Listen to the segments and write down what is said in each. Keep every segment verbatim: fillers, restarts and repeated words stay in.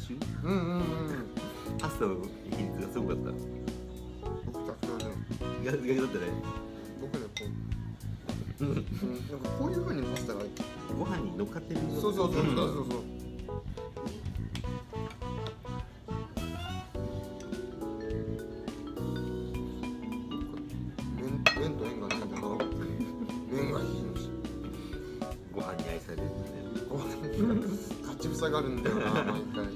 週うんうんうん朝の比率がすごかった。僕とは逆だね。逆だったね。僕ねこう、うん、なんかこういう風にパスタがご飯に乗っかってる。そうそうそうそうそうそう。があるんだよな毎回。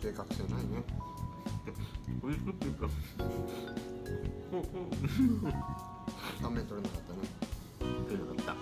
正確性ないね。おいしくっていうか断面取れなかったね。取れなかった、うん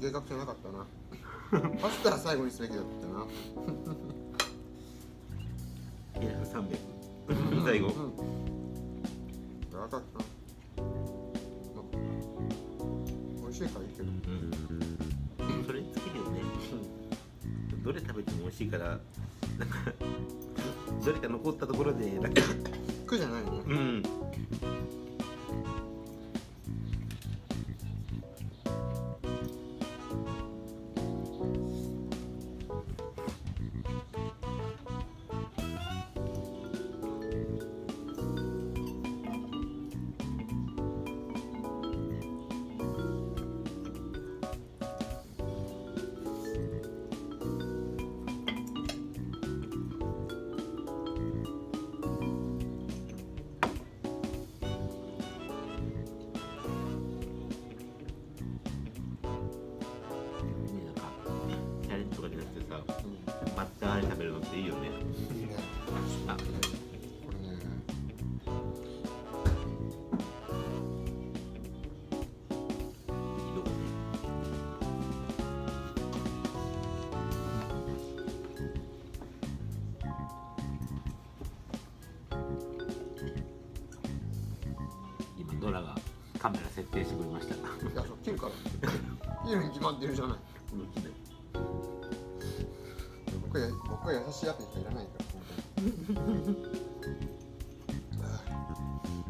計画じゃなかったな。パスタは最後にすべきだったな。さんびゃく最後。やわかった。美味しいからいいけど。うん、それに尽きるよね。どれ食べても美味しいから、なんかどれか残ったところでなんか苦じゃないね。うん。食べるのっていいよね。いいね。あ、これね。今ドラがカメラ設定してくれました。いや、そっちから。いいのに決まってるじゃない。優しいやついらないから。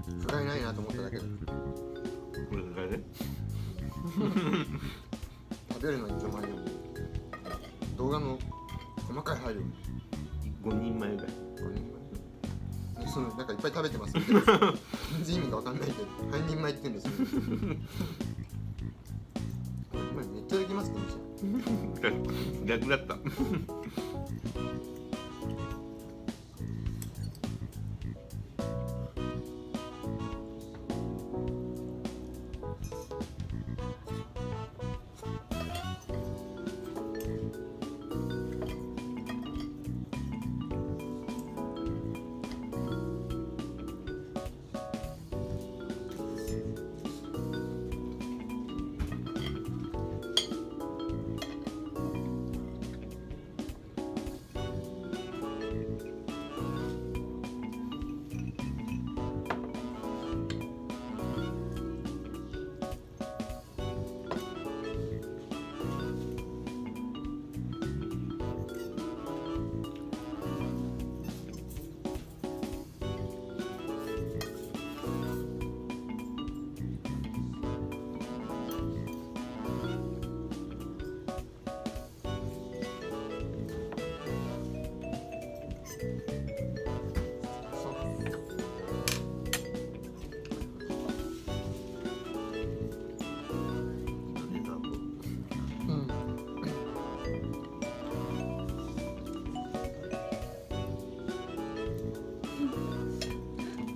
不甲斐ないなと思っただけ。食べるのに手前でも動画の細かい配慮ごにんまえぐらいごにんまえ、ね、そのなんかいっぱい食べてますみたいな全然意味が分かんないけど半人前って言うんですよ今めっちゃできますかもしれない逆だった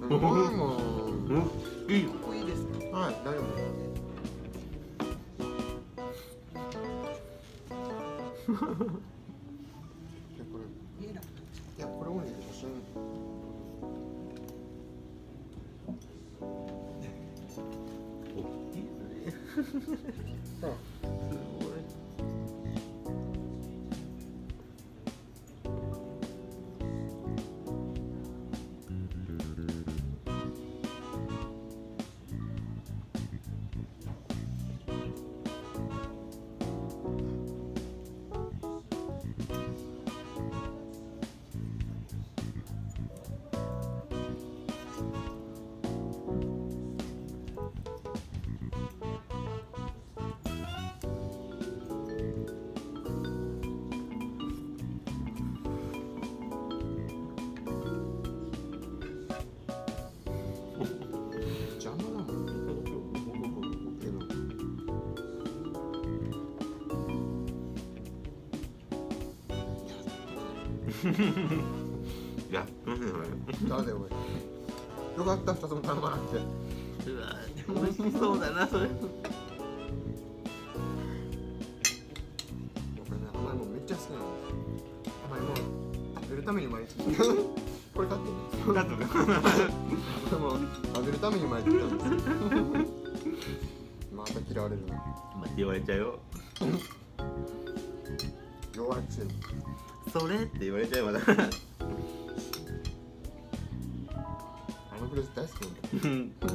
すごいもん。いい。かっこいいですね。はい、大丈夫ですね。いや、これもいいです。写真。あ。いや、すみません、だめだよ、これ。よかった、二つも頼まなくて。うわ、美味しそうだな、それ。これね、甘いもんめっちゃ好きなの。甘いもん、食べるために毎日。これだってね。だってね。でも、食べるために毎日なんですよ。また嫌われるな。まあ、言われちゃうよ。弱っちい。それって言われちゃえばだからあのフレーズ大好きなんだパフ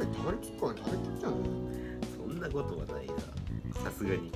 ェ食べきっちゃうんだよ。そんなことはないな。さすがに。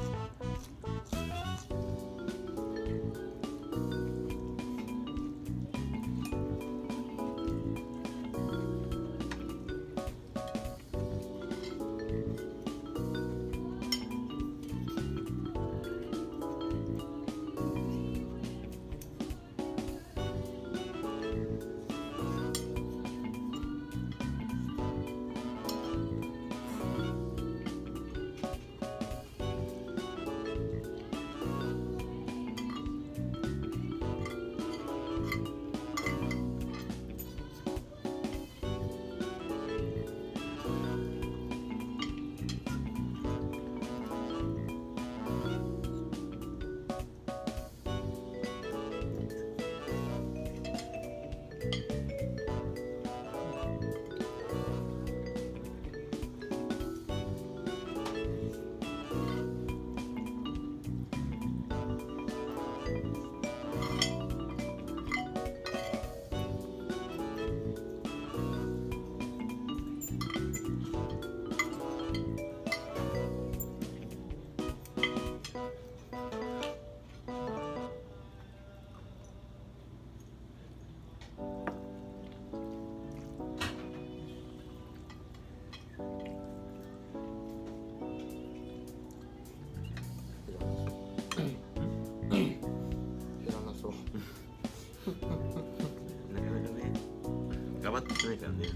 って言ってないからね。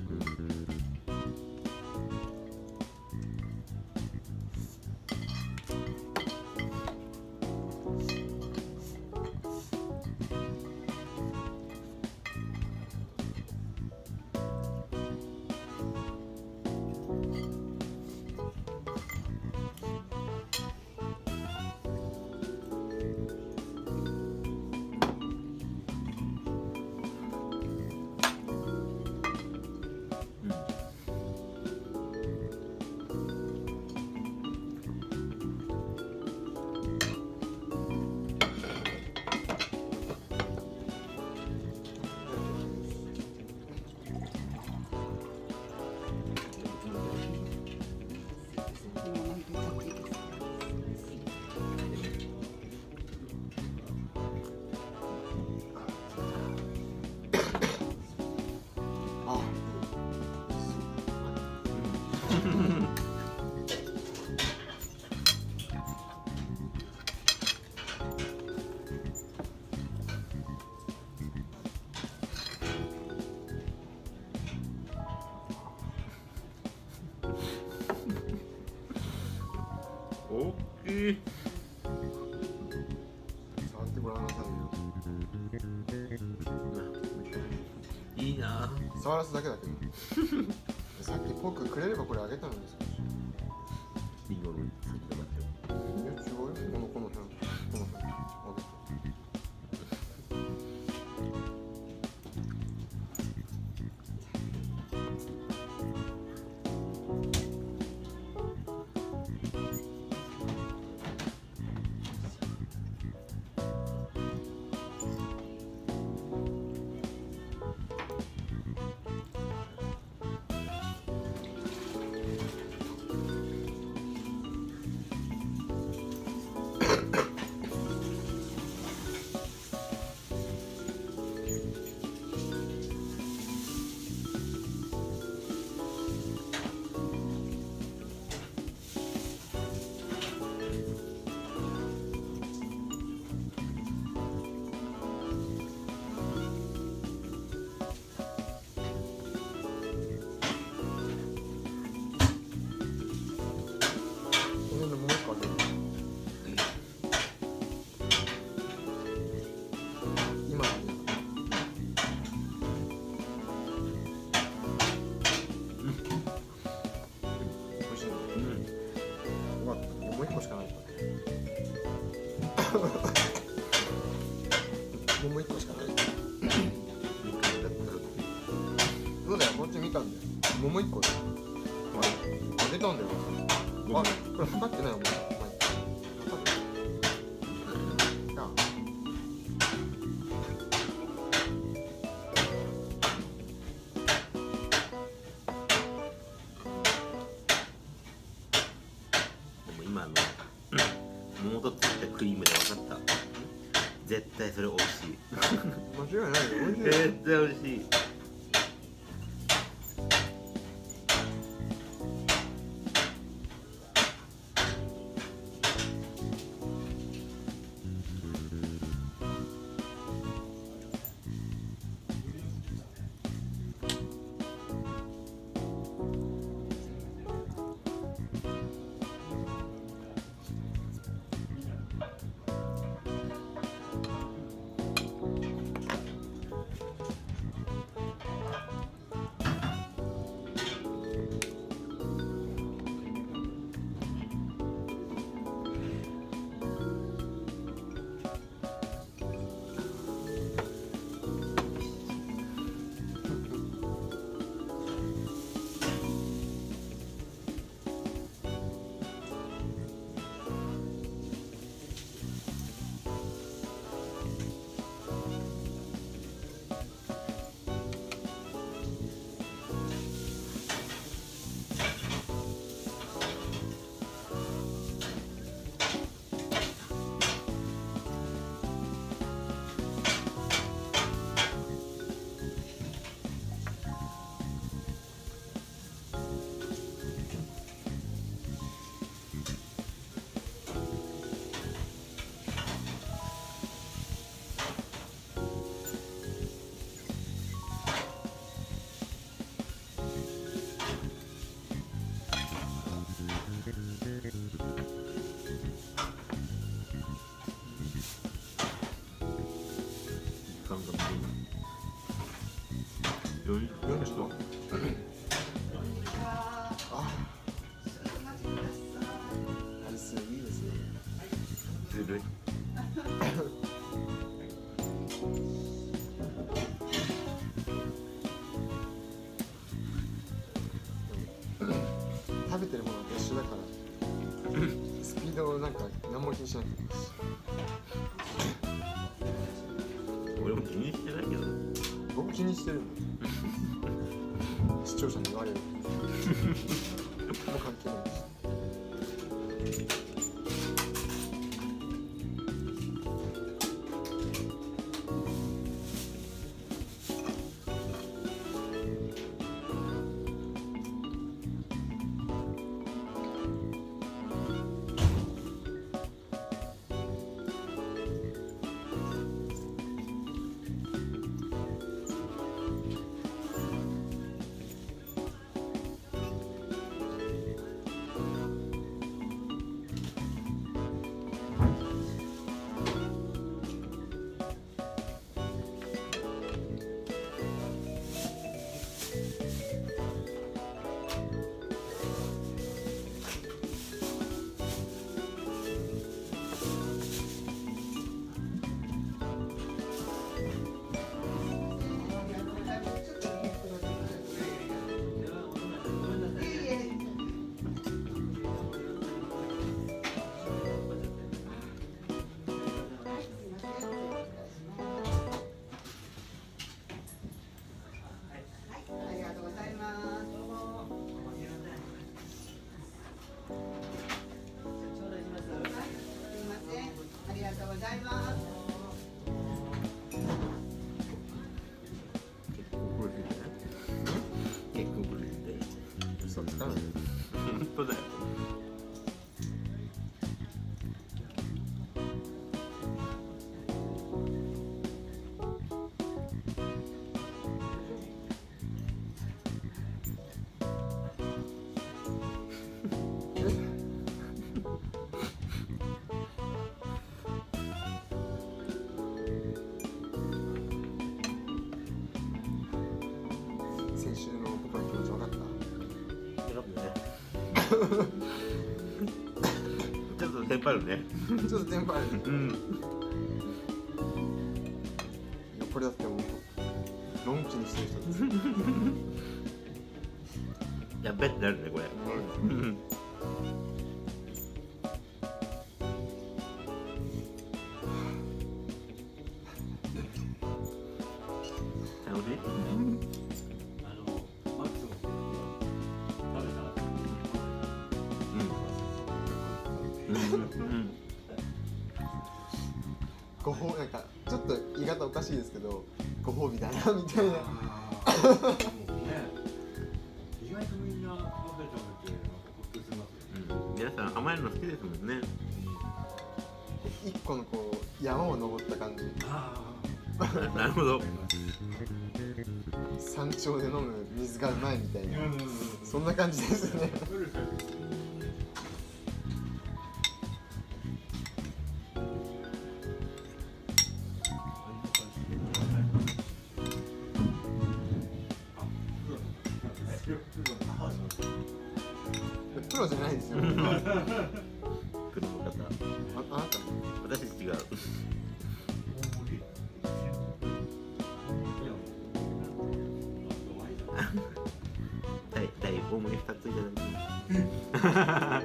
おっきい、触ってごらんなさいよ。いいな、触らすだけだけどさっきポークくれればこれあげたのに。いいよ、もう一個しかない。そうだよ、こっち見たんだよ。もう一個だよ。あげたんだよ。あ、これ測ってないよ。桃とついたクリームで分かった。絶対それ美味しい間違いないよ。美味しい、絶対美味しい。よい人はあれすごいいいですね。ずるい食べてるものと一緒だからスピードをなんか何も気にしないといけないし、俺も気にしてないけど、僕も気にしてるんだ視聴者に言われるもう関係ないですちょっとテンパるね。ちょっとテンパるね。うん。これだってもうロンチにしてる人です。やべってなるねこれ。うん。ご褒美なんかちょっと言い方おかしいですけどご褒美だなみたいな。意外とみんな食べちゃうってほっとします。皆さん甘いの好きですもんね。一個のこう山を登った感じ。なるほど。山頂で飲む水がうまいみたいなそんな感じですね。プロじゃないですよ。プロの方。あ、あなた。私違う。大、大大盛り二ついただきます。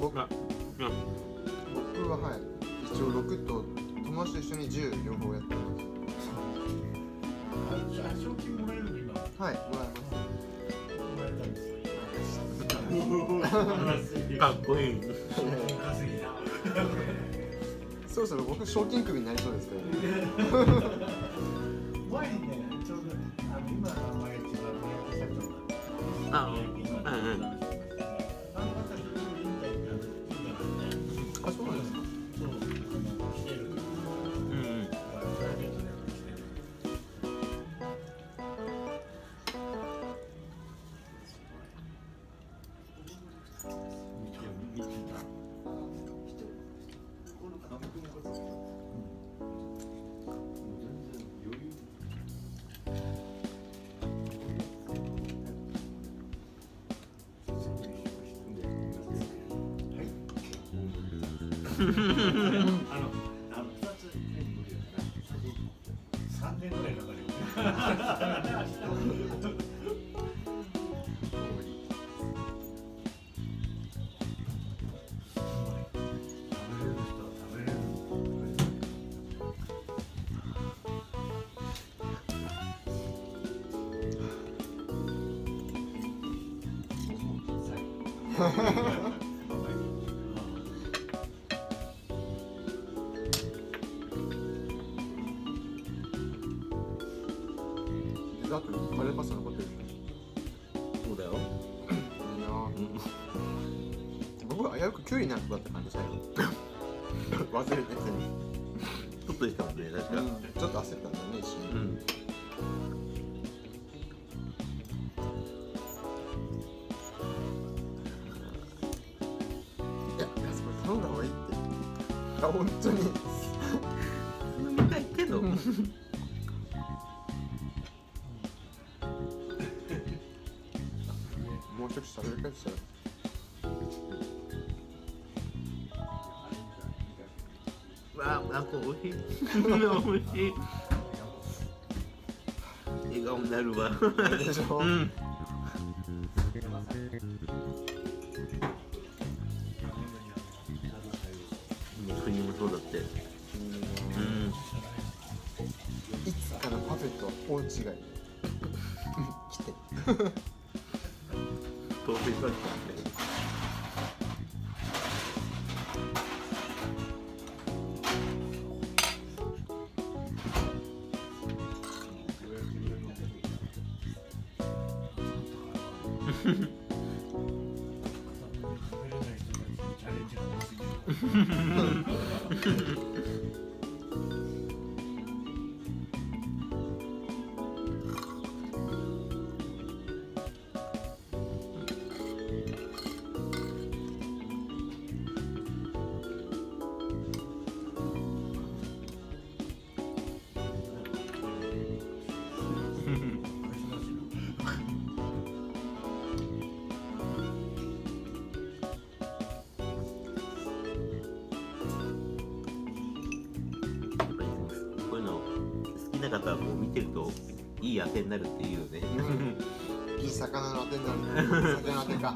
僕ははい一応ろくと友達と一緒にじゅう両方やってます。賞金もらえるの今。はい、もらえます。かっこいい。そろそろ僕賞金首になりそうですけど前にね、ちょうどあの今の前一番前社長なんですけど、あの方にインタビューが聞いたからね。あ、そうなんですか。そう、あの来てる、うんうん、プライベートで来てる。見てみた。あの、あの、二つ、三年ぐらい、かかります。あとカレーパスタ残ってる。そうだよ。いいな。僕は危うくキュウリなんかだった感じ最後。忘れてて。ちょっといいかもね、確かに。ちょっと焦ったんだよね一瞬。いや、あそこ頼んだ方がいいって。あ、本当に。飲みたいけど。もう一口食べるかしたらわあ、なんかおいしいおいしい笑顔になるわでしょ、うん、国もそうだって、うん、いつからパフェとは大違い来て当然だって。方はもう見てるといい当てになるっていうね。いい魚の当てになる。魚当てか。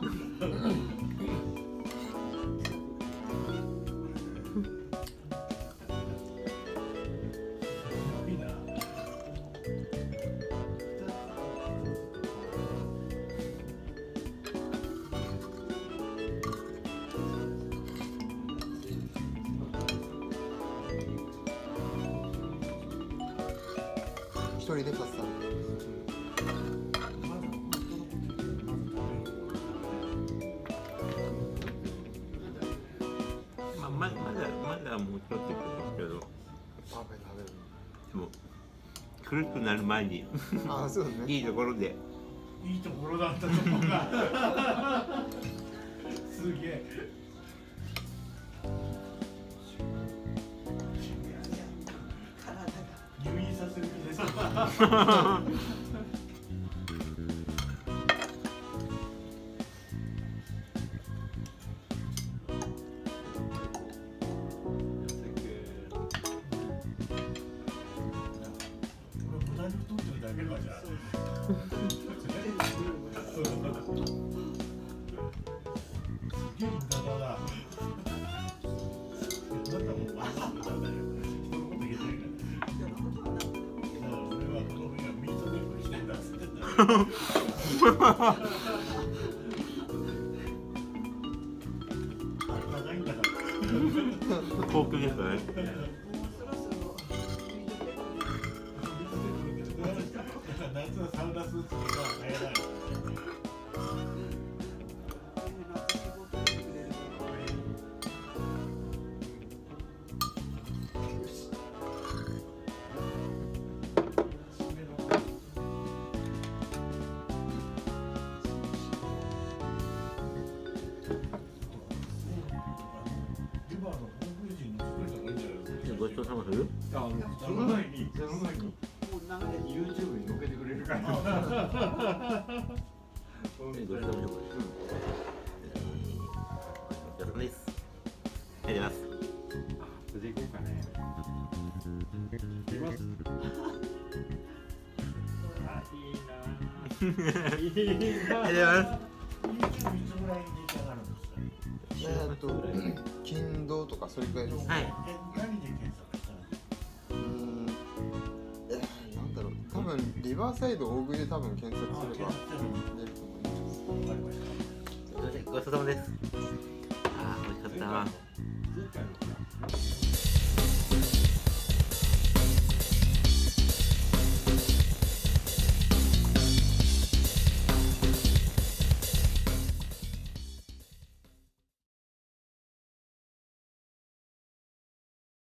一人でパスタ。まあ、まだ、まだもうちょっとですけど。パフェ食べる。でも。苦しくなる前に。あ、そうね。いいところで。いいところだったと思うな。すげえ。ハハハハ。高級ですね。ごちそうさまです。あ、その前に、その前に、もう長年 ユーチューブ に載っけてくれるから。ごちそうさまです。やるんです。やります。それでいこうかね。いきます。あ、いいな。いいな。やります。ユーチューブ いつぐらいに出来上がるんですか。えっと、金土とかそれくらいです。はい。え、何で検索したの？うん、え、なんだろう。多分リバーサイド大食いで多分検索すれば出ると思います。ごちそうさまです。ああ、美味しかった。